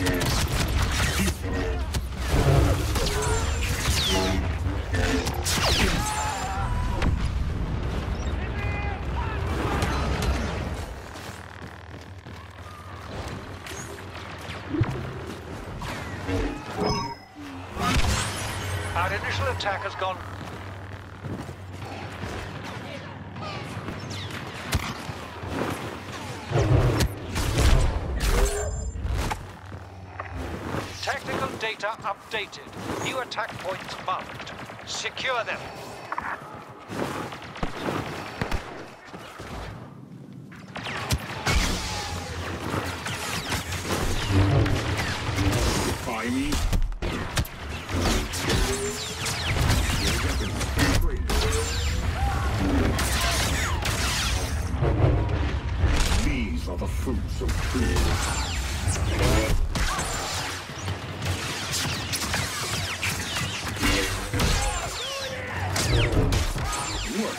Our initial attack has gone. Tactical data updated. New attack points marked. Secure them. By me. These are the fruits of trees. Your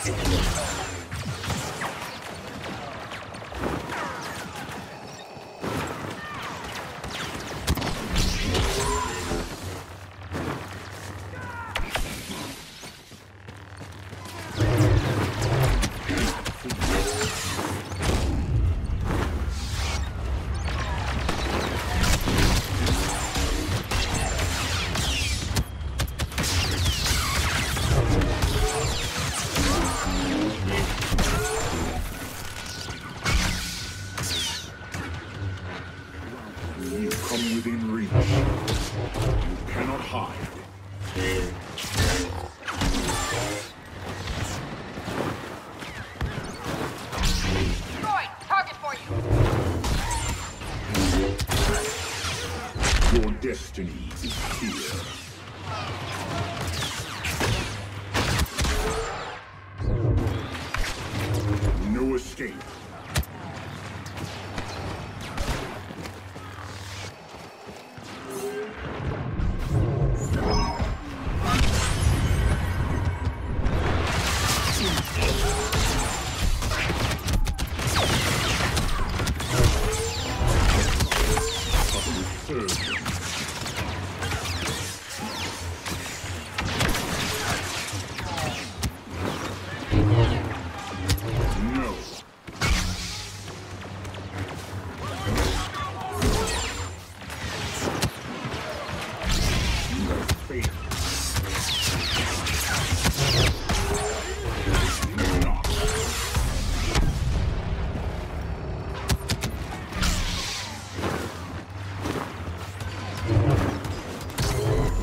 destiny is here. No escape.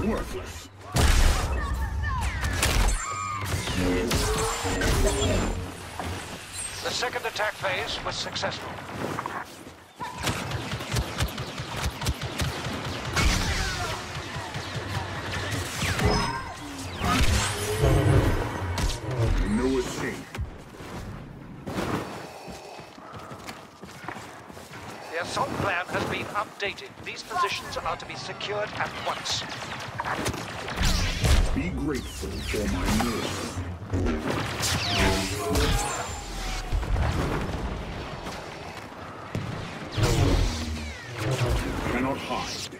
Worthless. The second attack phase was successful. No escape. The assault plan has been updated. These positions are to be secured at once. Be grateful for my mercy. You cannot hide.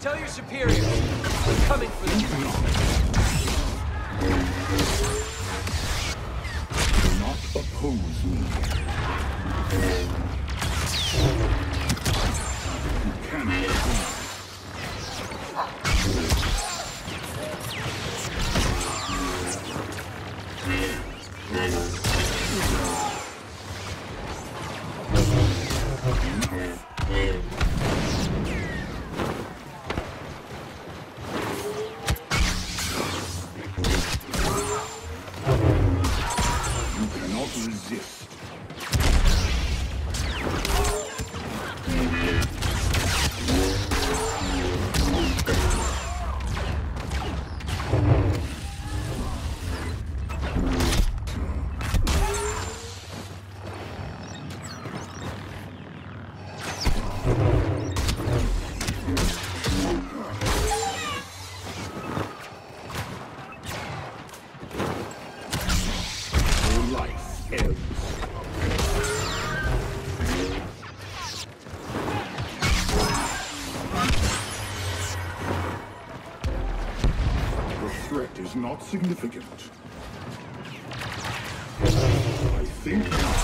Tell your superior, we're coming for you. Do not oppose me. You cannot oppose me. Resist. not significant. I think not.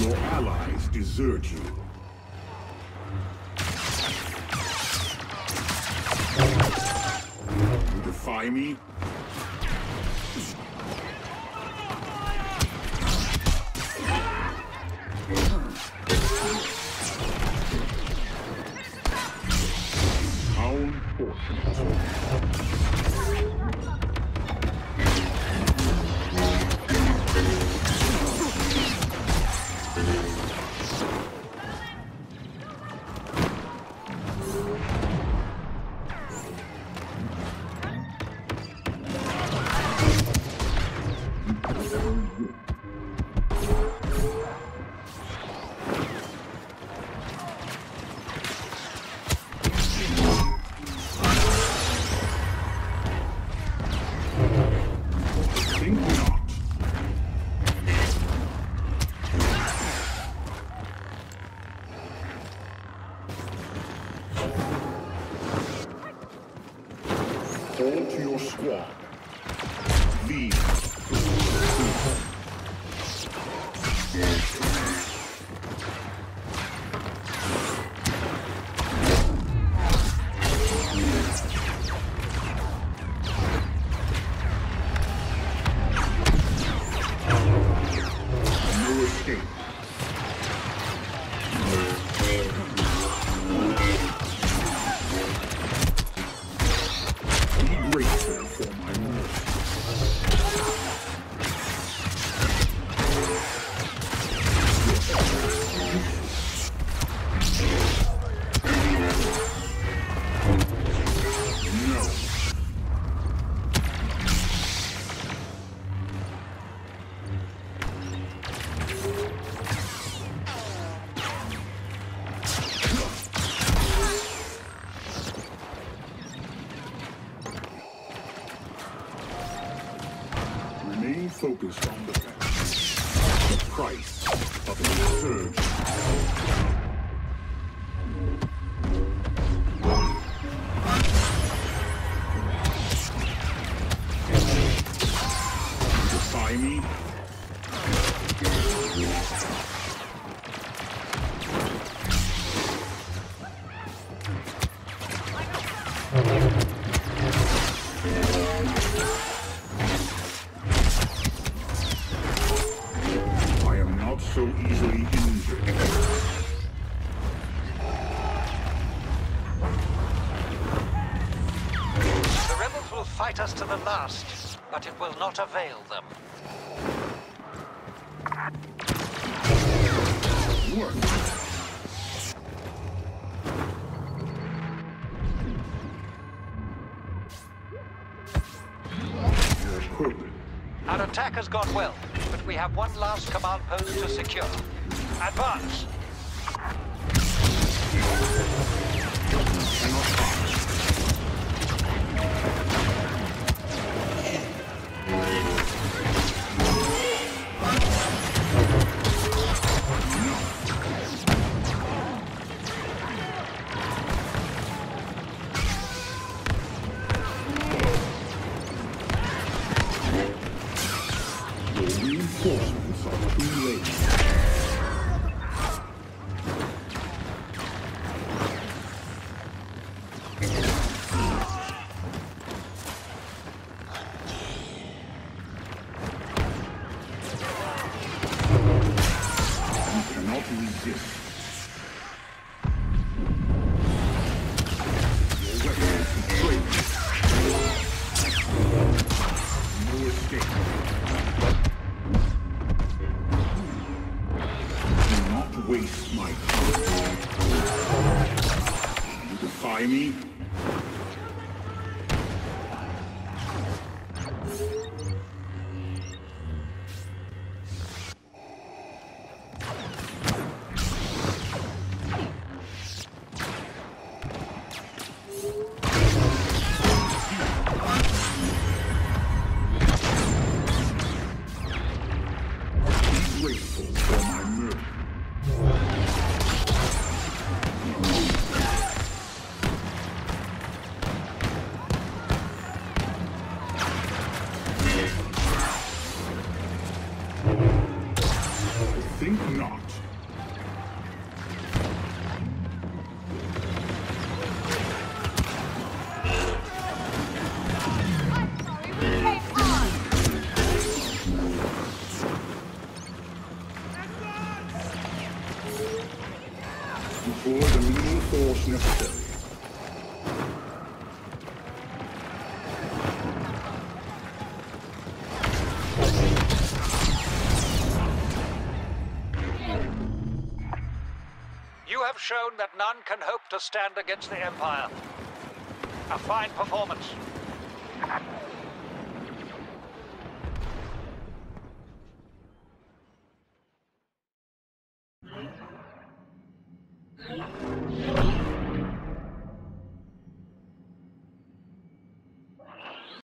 Your allies desert you. You defy me? How unfortunate. Focused on the price of an surge. Defy me? Fight us to the last, but it will not avail them. Work. Our attack has gone well, but we have one last command post to secure. Advance! not waste my time. You defy me? Shown that none can hope to stand against the Empire. A fine performance.